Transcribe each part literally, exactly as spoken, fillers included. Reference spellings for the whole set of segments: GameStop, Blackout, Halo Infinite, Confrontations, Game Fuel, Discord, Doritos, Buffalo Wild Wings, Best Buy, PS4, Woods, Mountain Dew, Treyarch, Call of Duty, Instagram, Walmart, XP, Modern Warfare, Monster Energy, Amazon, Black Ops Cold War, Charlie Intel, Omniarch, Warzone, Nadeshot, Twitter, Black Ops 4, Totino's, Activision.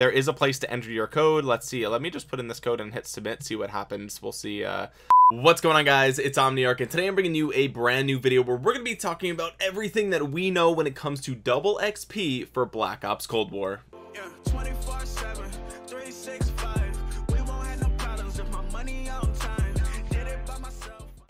There is a place to enter your code. Let's see. Let me just put in this code and hit submit, see what happens. We'll see. Uh, what's going on, guys? It's Omniarch, and today I'm bringing you a brand new video where we're going to be talking about everything that we know when it comes to double X P for Black Ops Cold War. Yeah,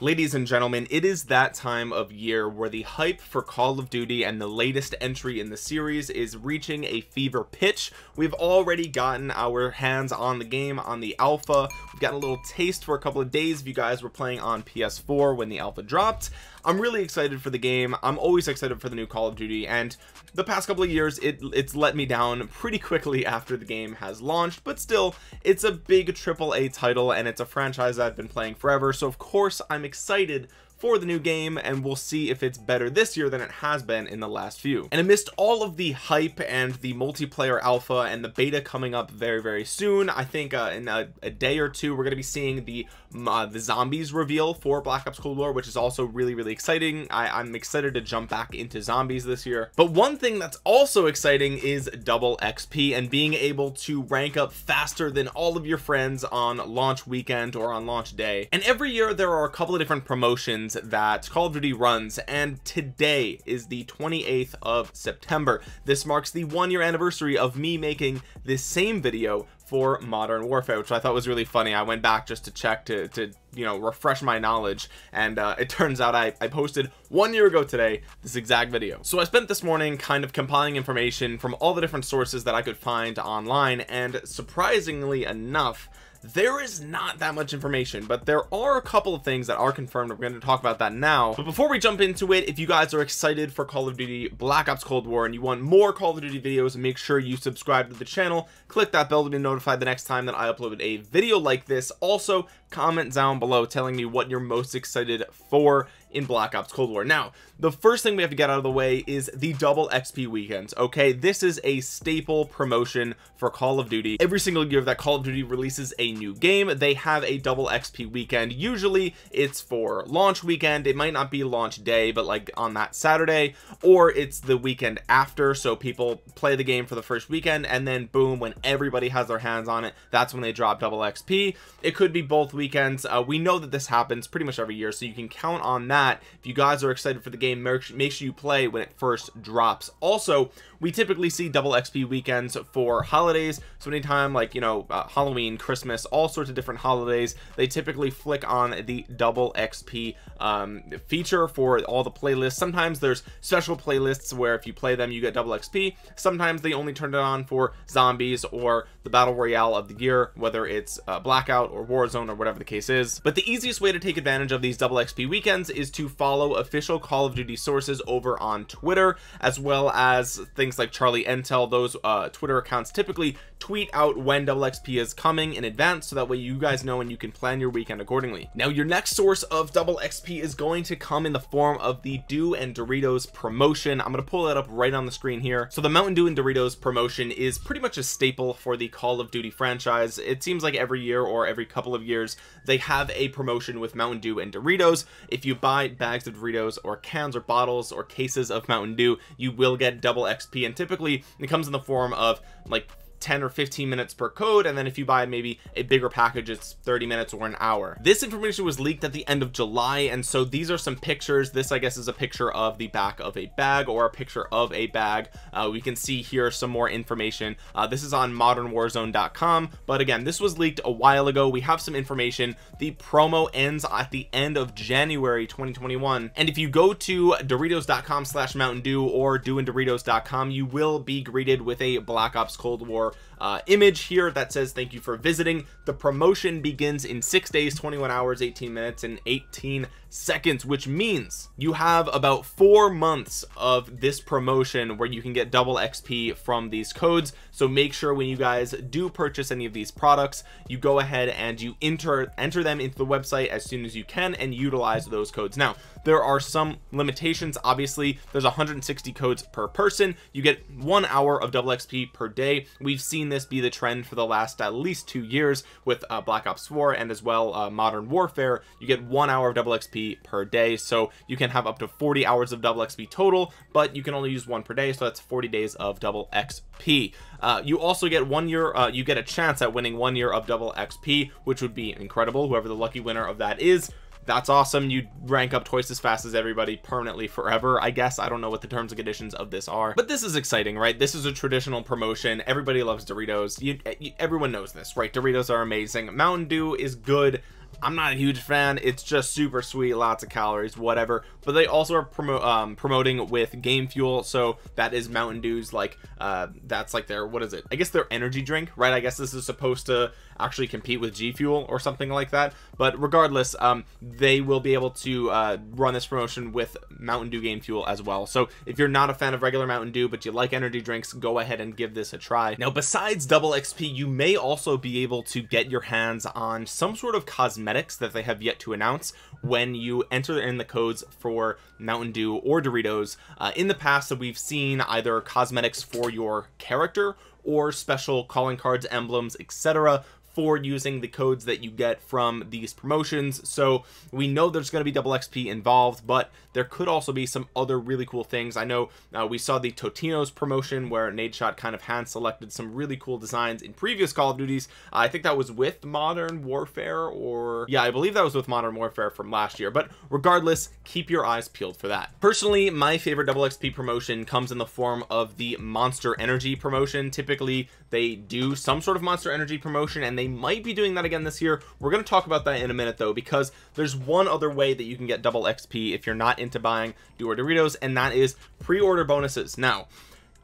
ladies and gentlemen, it is that time of year where the hype for Call of Duty and the latest entry in the series is reaching a fever pitch. We've already gotten our hands on the game, on the alpha. We've gotten a little taste for a couple of days if you guys were playing on P S four when the alpha dropped. I'm really excited for the game. I'm always excited for the new Call of Duty, and the past couple of years it it's let me down pretty quickly after the game has launched, but still, it's a big triple A title and it's a franchise I've been playing forever, so of course I'm excited for the new game, and we'll see if it's better this year than it has been in the last few. And amidst all of the hype and the multiplayer alpha and the beta coming up very very soon, I think uh, in a, a day or two we're going to be seeing the uh, the zombies reveal for Black Ops Cold War, which is also really really exciting. I, I'm excited to jump back into zombies this year. But one thing that's also exciting is double X P and being able to rank up faster than all of your friends on launch weekend or on launch day. And every year there are a couple of different promotions that Call of Duty runs, and today is the twenty-eighth of September. This marks the one year anniversary of me making this same video for Modern Warfare, which I thought was really funny. I went back just to check to, to you know, refresh my knowledge, and uh, it turns out I, I posted one year ago today this exact video. So I spent this morning kind of compiling information from all the different sources that I could find online, and surprisingly enough, there is not that much information, but there are a couple of things that are confirmed. We're going to talk about that now. But before we jump into it, if you guys are excited for Call of Duty Black Ops Cold War and you want more Call of Duty videos, make sure you subscribe to the channel, click that bell to be notified the next time that I upload a video like this. Also, comment down below telling me what you're most excited for in Black Ops Cold War. Now, the first thing we have to get out of the way is the double X P weekends. Okay, this is a staple promotion for Call of Duty. Every single year that Call of Duty releases a new game, they have a double X P weekend. Usually it's for launch weekend. It might not be launch day, but like on that Saturday, or it's the weekend after. So people play the game for the first weekend, and then boom, when everybody has their hands on it, that's when they drop double X P. It could be both weekends. Uh, we know that this happens pretty much every year, so you can count on that. If you guys are excited for the game, make sure you play when it first drops. Also, we typically see double X P weekends for holidays, so anytime like, you know, uh, Halloween, Christmas, all sorts of different holidays, they typically flick on the double X P um, feature for all the playlists. Sometimes there's special playlists where if you play them you get double X P. Sometimes they only turn it on for zombies or the battle royale of the year, whether it's uh, Blackout or Warzone or whatever the case is. But the easiest way to take advantage of these double X P weekends is to follow official Call of Duty sources over on Twitter, as well as things like Charlie Intel. Those uh, Twitter accounts typically tweet out when double X P is coming in advance, so that way you guys know and you can plan your weekend accordingly. Now, your next source of double X P is going to come in the form of the Dew and Doritos promotion. I'm going to pull that up right on the screen here. So the Mountain Dew and Doritos promotion is pretty much a staple for the Call of Duty franchise. It seems like every year or every couple of years they have a promotion with Mountain Dew and Doritos. If you buy bags of Doritos or cans or bottles or cases of Mountain Dew, you will get double X P, and typically it comes in the form of like ten or fifteen minutes per code, and then if you buy maybe a bigger package, it's thirty minutes or an hour. This information was leaked at the end of July, and so these are some pictures. This, I guess, is a picture of the back of a bag or a picture of a bag. Uh, we can see here some more information. Uh, this is on modern warzone dot com, but again, this was leaked a while ago. We have some information. The promo ends at the end of January twenty twenty-one, and if you go to doritos dot com slash mountain dew or dew and doritos dot com, you will be greeted with a Black Ops Cold War uh image here that says thank you for visiting. The promotion begins in six days, twenty-one hours, eighteen minutes and eighteen seconds, which means you have about four months of this promotion where you can get double X P from these codes. So make sure when you guys do purchase any of these products, you go ahead and you enter enter them into the website as soon as you can and utilize those codes. Now, there are some limitations. Obviously, there's one hundred sixty codes per person. You get one hour of double X P per day. We've seen this be the trend for the last at least two years with uh, Black Ops four and as well uh, Modern Warfare. You get one hour of double X P per day, so you can have up to forty hours of double X P total, but you can only use one per day, so that's forty days of double X P. Uh, Uh, you also get one year, uh, you get a chance at winning one year of double X P, which would be incredible. Whoever the lucky winner of that is, that's awesome. You rank up twice as fast as everybody permanently forever, I guess. I don't know what the terms and conditions of this are, but this is exciting, right? This is a traditional promotion. Everybody loves Doritos. You, you, everyone knows this, right? Doritos are amazing. Mountain Dew is good. I'm not a huge fan. It's just super sweet, lots of calories, whatever. But they also are promo um, promoting with Game Fuel. So that is Mountain Dew's, like, uh, that's like their, what is it? I guess their energy drink, right? I guess this is supposed to actually compete with G Fuel or something like that. But regardless, um, they will be able to uh, run this promotion with Mountain Dew Game Fuel as well. So if you're not a fan of regular Mountain Dew, but you like energy drinks, go ahead and give this a try. Now, besides double X P, you may also be able to get your hands on some sort of cosmetic that they have yet to announce when you enter in the codes for Mountain Dew or Doritos. Uh, in the past that we've seen either cosmetics for your character or special calling cards, emblems, et cetera for using the codes that you get from these promotions. So we know there's going to be double X P involved, but there could also be some other really cool things. I know uh, we saw the Totino's promotion where Nadeshot kind of hand selected some really cool designs in previous Call of Duties. Uh, I think that was with Modern Warfare, or yeah, I believe that was with Modern Warfare from last year, but regardless, keep your eyes peeled for that. Personally, my favorite double X P promotion comes in the form of the Monster Energy promotion. Typically they do some sort of Monster Energy promotion, and they They might be doing that again this year. We're going to talk about that in a minute though, because there's one other way that you can get double X P if you're not into buying Dew or Doritos, and that is pre-order bonuses. Now,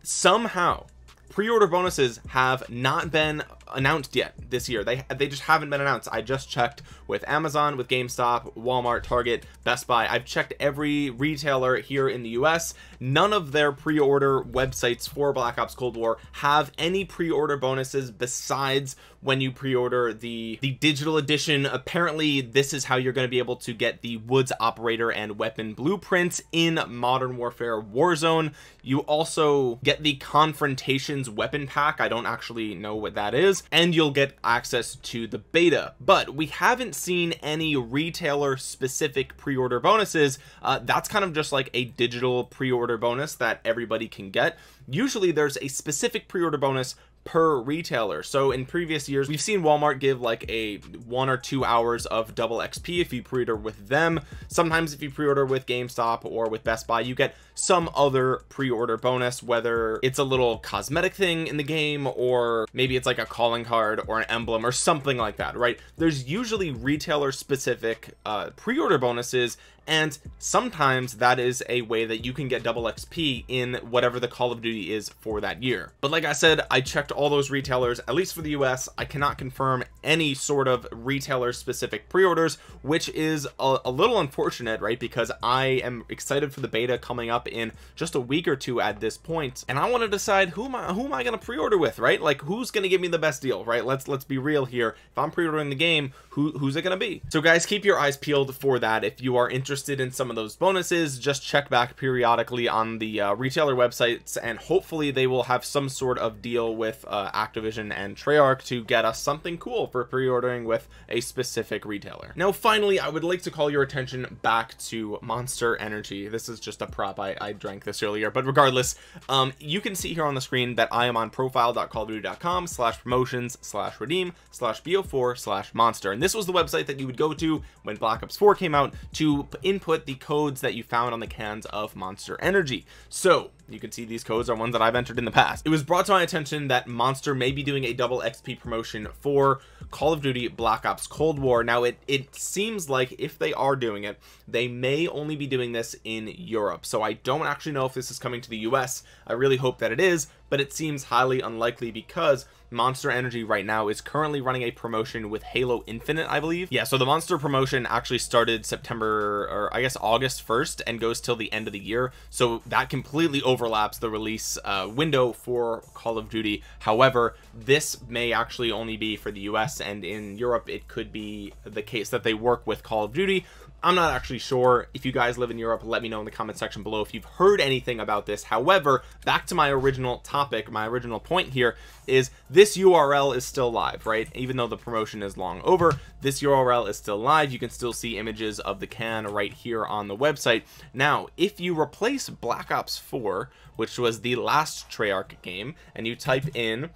somehow pre-order bonuses have not been announced yet this year. They they just haven't been announced. I just checked with Amazon, with GameStop, Walmart, Target, Best Buy. I've checked every retailer here in the U S. None of their pre-order websites for Black Ops Cold War have any pre-order bonuses besides when you pre-order the the digital edition. Apparently, this is how you're going to be able to get the Woods operator and weapon blueprints in Modern Warfare Warzone. You also get the Confrontations weapon pack. I don't actually know what that is. And you'll get access to the beta, but we haven't seen any retailer specific pre-order bonuses. Uh, that's kind of just like a digital pre-order bonus that everybody can get. Usually there's a specific pre-order bonus per retailer. So in previous years, we've seen Walmart give like a one or two hours of double X P if you pre-order with them. Sometimes if you pre-order with GameStop or with Best Buy, you get some other pre-order bonus, whether it's a little cosmetic thing in the game, or maybe it's like a calling card or an emblem or something like that, right? There's usually retailer specific uh, pre-order bonuses, and sometimes that is a way that you can get double X P in whatever the Call of Duty is for that year. But like I said, I checked all those retailers, at least for the U S. I cannot confirm any sort of retailer specific pre-orders, which is a, a little unfortunate, right? Because I am excited for the beta coming up in just a week or two at this point, and I want to decide who am I, who am I going to pre-order with, right? Like, who's going to give me the best deal, right? Let's let's be real here. If I'm pre-ordering the game, who who's it going to be? So guys, keep your eyes peeled for that. If you are interested Interested in some of those bonuses, just check back periodically on the uh, retailer websites, and hopefully they will have some sort of deal with uh, Activision and Treyarch to get us something cool for pre-ordering with a specific retailer. Now finally, I would like to call your attention back to Monster Energy. This is just a prop. I, I drank this earlier, but regardless, um, you can see here on the screen that I am on profile.callofduty.com slash promotions slash redeem slash bo4 slash monster, and this was the website that you would go to when Black Ops four came out to input the codes that you found on the cans of Monster Energy. So you can see these codes are ones that I've entered in the past. It was brought to my attention that Monster may be doing a double X P promotion for Call of Duty Black Ops Cold War. Now it it seems like if they are doing it, they may only be doing this in Europe. So I don't actually know if this is coming to the U S. I really hope that it is, but it seems highly unlikely because Monster Energy right now is currently running a promotion with Halo Infinite, I believe. Yeah, so the Monster promotion actually started September, or I guess August first, and goes till the end of the year. So that completely overlaps the release uh, window for Call of Duty. However, this may actually only be for the U S, and in Europe, it could be the case that they work with Call of Duty, I'm not actually sure. If you guys live in Europe, let me know in the comment section below if you've heard anything about this. However, back to my original topic, my original point here is this U R L is still live, right? Even though the promotion is long over, this U R L is still live. You can still see images of the can right here on the website. Now, if you replace Black Ops four, which was the last Treyarch game, and you type in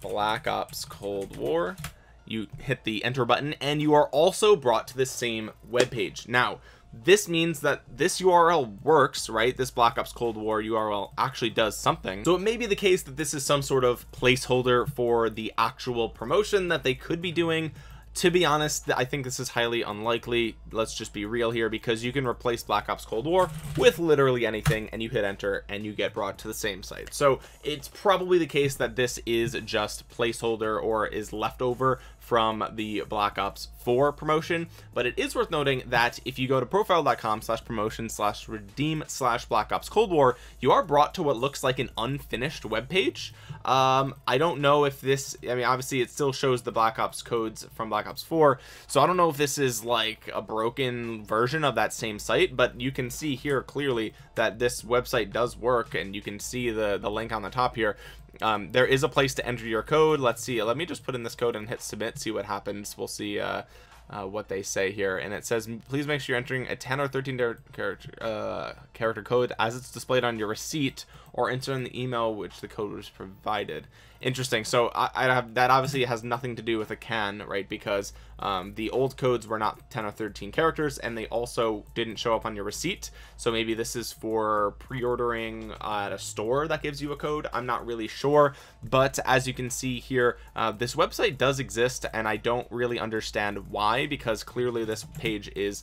Black Ops Cold War, you hit the enter button and you are also brought to the same web page. Now, this means that this U R L works, right? This Black Ops Cold War U R L actually does something. So it may be the case that this is some sort of placeholder for the actual promotion that they could be doing. To be honest, I think this is highly unlikely. Let's just be real here, because you can replace Black Ops Cold War with literally anything and you hit enter and you get brought to the same site. So it's probably the case that this is just placeholder or is left over from the Black Ops four promotion. But it is worth noting that if you go to profile.com slash promotion slash redeem slash Black Ops Cold War, you are brought to what looks like an unfinished web page. Um, I don't know if this, I mean, obviously it still shows the Black Ops codes from Black Ops four. So I don't know if this is like a broken version of that same site, but you can see here clearly that this website does work, and you can see the, the link on the top here. Um, there is a place to enter your code. Let's see. Let me just put in this code and hit submit, see what happens. We'll see uh, uh, what they say here. And it says, please make sure you're entering a ten or thirteen character, uh, character code as it's displayed on your receipt, or enter in the email which the code was provided. Interesting. So I, I have, that obviously has nothing to do with a can, right? Because um, the old codes were not ten or thirteen characters, and they also didn't show up on your receipt. So maybe this is for pre-ordering uh, at a store that gives you a code. I'm not really sure, but as you can see here, uh, this website does exist, and I don't really understand why, because clearly this page is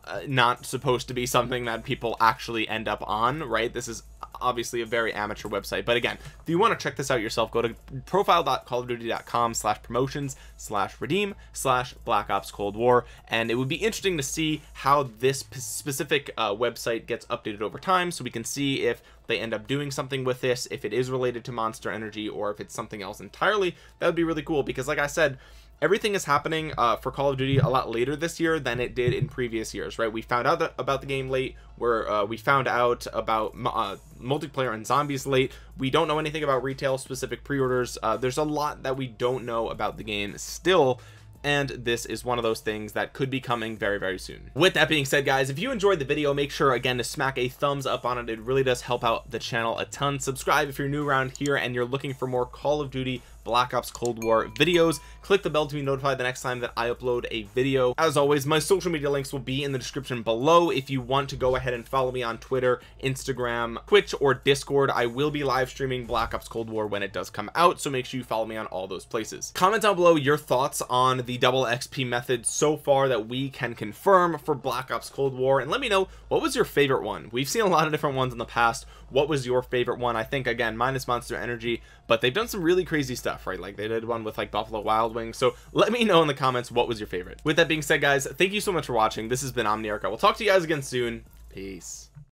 Uh, not supposed to be something that people actually end up on, right? This is obviously a very amateur website. But again, if you want to check this out yourself, go to profile.call of duty dot com slash promotions slash redeem slash Black Ops Cold War. And it would be interesting to see how this specific uh, website gets updated over time, so we can see if they end up doing something with this, if it is related to Monster Energy, or if it's something else entirely. That would be really cool, because like I said, everything is happening uh, for Call of Duty a lot later this year than it did in previous years, right? We found out that, about the game late, where uh, we found out about uh, multiplayer and zombies late. We don't know anything about retail specific pre-orders. Uh, there's a lot that we don't know about the game still, and this is one of those things that could be coming very, very soon. With that being said, guys, if you enjoyed the video, make sure again to smack a thumbs up on it. It really does help out the channel a ton. Subscribe if you're new around here and you're looking for more Call of Duty Black Ops Cold War videos. Click the bell to be notified the next time that I upload a video. As always, my social media links will be in the description below. If you want to go ahead and follow me on Twitter, Instagram, Twitch, or Discord, I will be live streaming Black Ops Cold War when it does come out, so make sure you follow me on all those places. Comment down below your thoughts on the double X P method so far that we can confirm for Black Ops Cold War, and let me know, what was your favorite one? We've seen a lot of different ones in the past. What was your favorite one? I think, again, mine is Monster Energy, but they've done some really crazy stuff, right? Like they did one with like Buffalo Wild Wings. So let me know in the comments, what was your favorite? With that being said, guys, thank you so much for watching. This has been Omniarch. I will talk to you guys again soon. Peace.